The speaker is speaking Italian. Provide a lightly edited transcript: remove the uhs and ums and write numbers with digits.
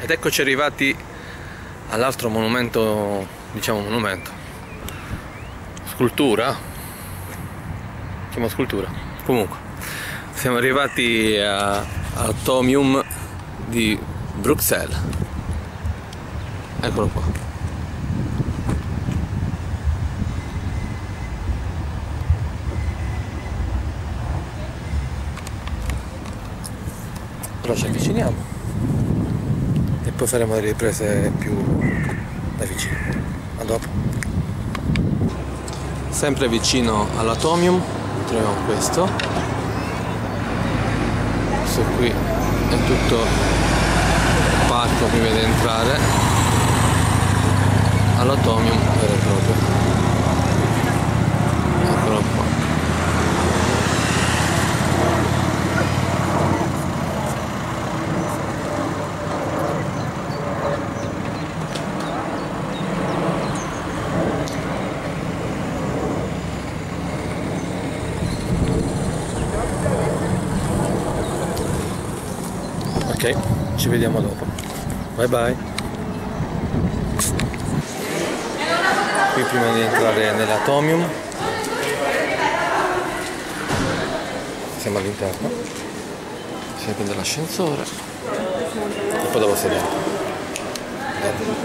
Ed eccoci arrivati all'altro monumento, diciamo monumento, scultura, chiamo scultura, comunque siamo arrivati a Atomium di Bruxelles. Eccolo qua. Però ci avviciniamo e poi faremo le riprese più da vicino. A dopo. Sempre vicino all'Atomium troviamo questo. Questo qui è tutto parco che vede entrare all'Atomium vero e proprio. Eccolo qua. Ok, ci vediamo dopo. Bye bye. Qui prima di entrare nell'Atomium siamo all'interno, si prende l'ascensore e poi dopo saliamo.